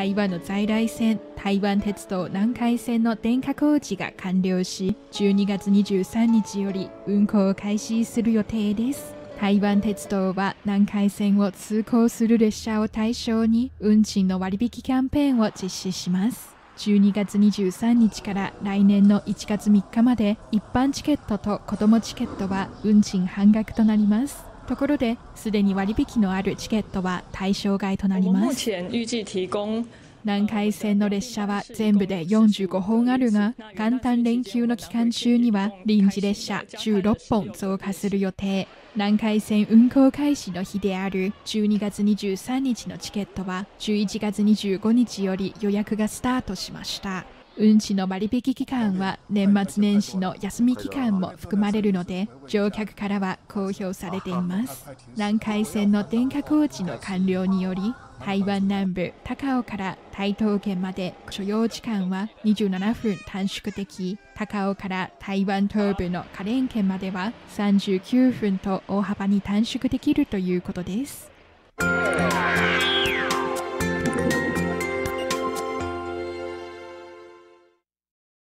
台湾の在来線、台湾鉄道南海線の電化工事が完了し、12月23日より運行を開始する予定です。台湾鉄道は南海線を通行する列車を対象に運賃の割引キャンペーンを実施します。12月23日から来年の1月3日まで一般チケットと子どもチケットは運賃半額となります。ところで、すでに割引のあるチケットは対象外となります。南海線の列車は全部で45本あるが、元旦連休の期間中には臨時列車16本増加する予定。南海線運行開始の日である12月23日のチケットは11月25日より予約がスタートしました。運賃の割引期間は年末年始の休み期間も含まれるので、乗客からは好評されています。南海線の電化工事の完了により、台湾南部高雄から台東県まで所要時間は27分短縮でき、高雄から台湾東部の花蓮県までは39分と大幅に短縮できるということです。